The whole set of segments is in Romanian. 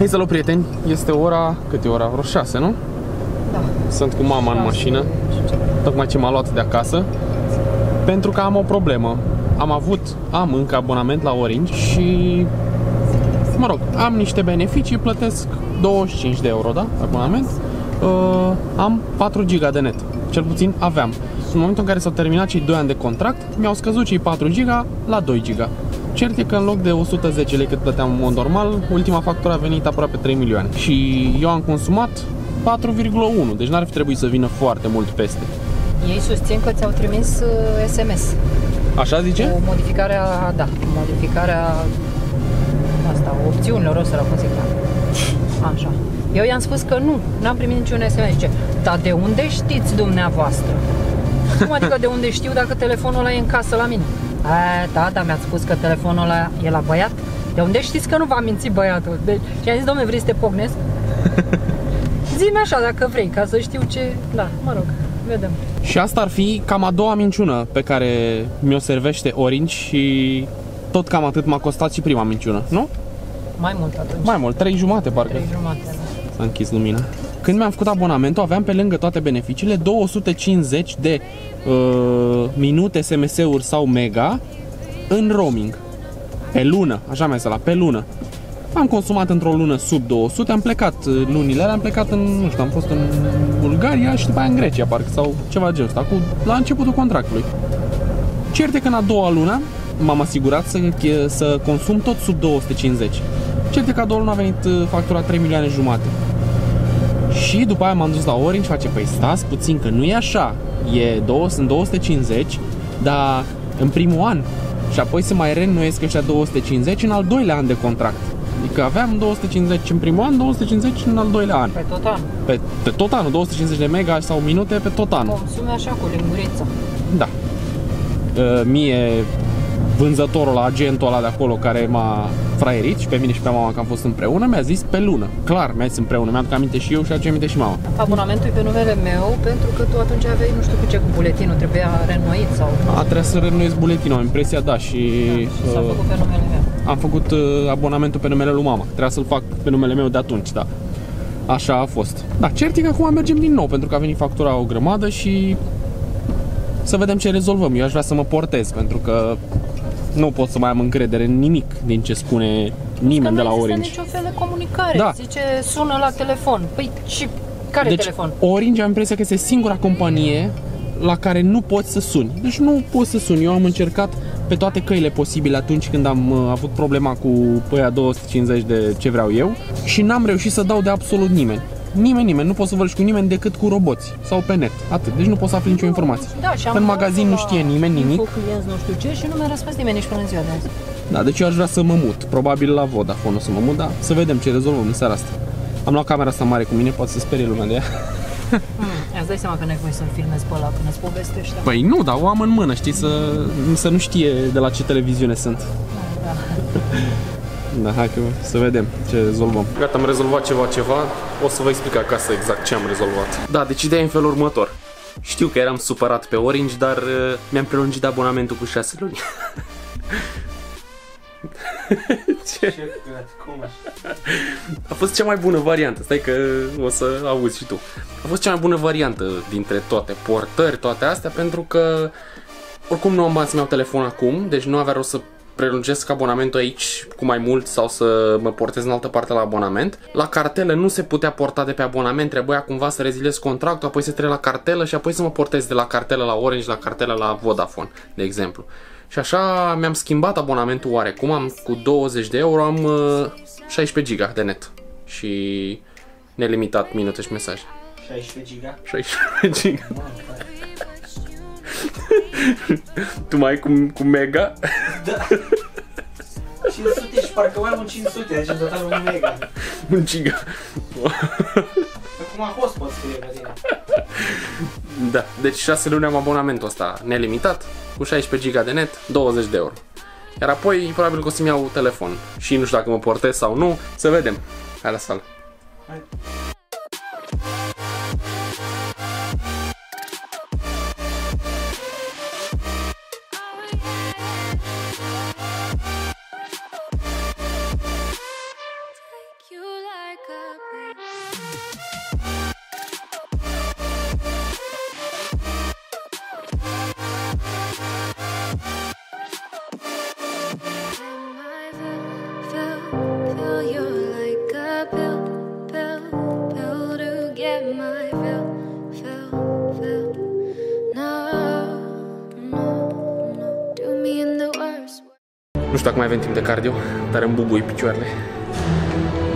Hei, salut prieteni! Este ora... cât e ora? Vreo 6, nu? Da. Sunt cu mama în mașină, tocmai ce m-a luat de acasă, pentru că am o problemă. Am încă abonament la Orange și... mă rog, am niște beneficii, plătesc 25 de euro, da? Abonament. Am 4 giga de net, cel puțin aveam. În momentul în care s-au terminat cei 2 ani de contract, mi-au scăzut cei 4 giga la 2 giga. Cert e că în loc de 110 lei cât plăteam în mod normal, ultima factură a venit aproape 3 milioane. Și eu am consumat 4,1, deci n-ar fi trebuit să vină foarte mult peste. Ei susțin că ți-au trimis SMS. Așa zice? Cu modificarea, da, modificarea asta, opțiunilor, o să rău, cum se cheamă. Așa. Eu i-am spus că nu, n-am primit niciun SMS. Zice, dar de unde știți dumneavoastră? Cum adică de unde știu dacă telefonul ăla e în casă la mine? Aia, tata mi-a spus că telefonul ăla e la băiat. De unde știți că nu v-a mințit băiatul? Deci, și-am zis, dom'le, vrei să te pocnesc? Zi-mi așa dacă vrei, ca să știu ce... Da, mă rog, vedem. Și asta ar fi cam a doua minciună pe care mi-o servește Orange și tot cam atât m-a costat și prima minciună, nu? Mai mult atunci. Mai mult, 3,5 parcă. 3,5. S-a închis lumina. Când mi-am făcut abonamentul, aveam pe lângă toate beneficiile 250 de minute, SMS-uri sau mega în roaming. Pe lună, așa mi-a zis, pe lună. Am consumat într-o lună sub 200, am plecat lunile alea, am plecat în, nu știu, am fost în Bulgaria și după aia în Grecia, parcă, sau ceva genul ăsta, la începutul contractului. Cert e că în a doua lună m-am asigurat să consum tot sub 250. Cert e că a doua lună a venit factura 3 milioane jumate. Și după aia m-am dus la Orange și face, păi stați puțin că nu e așa, sunt 250, dar în primul an și apoi se mai reînnoiesc ăștia 250 în al doilea an de contract. Adică aveam 250 în primul an, 250 în al doilea an. Pe tot anul. Pe tot anul, 250 de mega sau minute pe tot anul. Consume așa cu lingurița. Da. Mie, vânzătorul, agentul ăla de acolo care m-a fraierit și pe mine și pe mama că am fost împreună, mi-a zis pe lună. Clar, mi-a zis împreună, mi-aduc aminte și eu și aduc aminte și mama. Abonamentul e pe numele meu pentru că tu atunci aveai nu știu cu ce, cu buletinul, trebuia reînnoit sau... Trebuia să reînnoiesc buletinul, am impresia, da, și... Da, și s-a făcut pe numele meu. Am făcut abonamentul pe numele lui mama, trebuia să-l fac pe numele meu de atunci, da. Așa a fost. Da, cert e că acum mergem din nou pentru că a venit factura o grămadă și... să vedem ce rezolvăm. Eu aș vrea să mă portez pentru că... nu pot să mai am încredere în nimic din ce spune nimeni de la Orange. Nu există niciun fel de comunicare. Da. Zice, sună la telefon. Păi și care telefon? Orange am impresia că este singura companie la care nu poți să suni. Deci nu poți să suni. Eu am încercat pe toate căile posibile atunci când am avut problema cu aia 250 de ce vreau eu și n-am reușit să dau de absolut nimeni. Nimeni, nu poți să vorbești cu nimeni decât cu roboți sau pe net. Atât, deci nu poți să afli nicio informație. Da, și în magazin nu știe nimeni nimic. Cu clienți, nu știu ce, și nu mi-a răspuns nimeni nici până în ziua de azi. Da, deci eu aș vrea să mă mut. Probabil la Vodafone o să mă mut, dar să vedem ce rezolvăm în seara asta. Am luat camera asta mare cu mine, poate să sperie lumea de ea. Îți dai seama că n-ai cum să-l filmezi pe ăla până îți povestești? Păi nu, dar o am în mână, știi, să nu știe de la ce televiziune sunt. Da. Da, hai că să vedem ce rezolvăm. Gata, am rezolvat ceva. O să vă explic acasă exact ce am rezolvat. Da, deci ideea e în felul următor. Știu că eram supărat pe Orange, dar mi-am prelungit abonamentul cu 6 luni. Ce? Cum așa? A fost cea mai bună variantă. Stai că o să auzi și tu. A fost cea mai bună variantă dintre toate portări, toate astea, pentru că oricum nu am bani să-mi iau telefon acum, deci nu avea rost să prelungesc abonamentul aici cu mai mult sau să mă portez în altă parte la abonament. La cartelă nu se putea porta de pe abonament, trebuia cumva să reziliez contractul, apoi să trec la cartelă și apoi să mă portez de la cartelă la Orange, la cartelă la Vodafone, de exemplu. Și așa mi-am schimbat abonamentul oarecum, cu 20 de euro am 16 giga de net și nelimitat minute și mesaje. 16 giga? 16 giga. Tu mai ai cu mega? Da. 500 și parcă mai am un 500, deci în total un mega. Un giga. Acum a fost pot scrie pe tine. Da, deci 6 luni am abonamentul ăsta nelimitat, cu 16 giga de net, 20 de euro. Iar apoi probabil că o să-mi iau telefon și nu știu dacă mă portez sau nu, să vedem. Hai la sală. Hai. You like Nu știu dacă mai avem timp de cardio, dar îmi bubuie picioarele.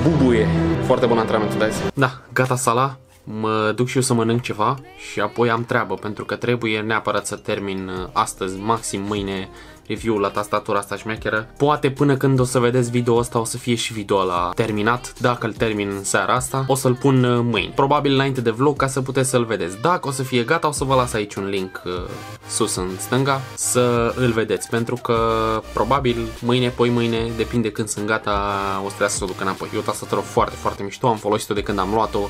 Bubuie! Foarte bun antrenamentul de azi. Da, gata sala. Mă duc și eu să mănânc ceva și apoi am treabă, pentru că trebuie neapărat să termin astăzi, maxim mâine, review-ul la tastatura asta șmecheră. Poate până când o să vedeți video ăsta o să fie și video ăla terminat. Dacă îl termin în seara asta, o să-l pun mâine, probabil înainte de vlog, ca să puteți să-l vedeți. Dacă o să fie gata, o să vă las aici un link sus în stânga să îl vedeți, pentru că probabil mâine, poimâine, depinde când sunt gata, o să trebuie să o duc înapoi. E o tastatură foarte, foarte mișto, am folosit-o de când am luat-o,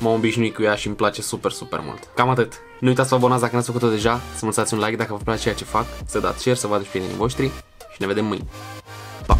m-am obișnuit cu ea și îmi place super, super mult. Cam atât. Nu uitați să vă abonați dacă n-ați făcut-o deja, să mă lăsați un like dacă vă place ceea ce fac, să dați share, să vă aduceți prietenii voștri și ne vedem mâine. Pa!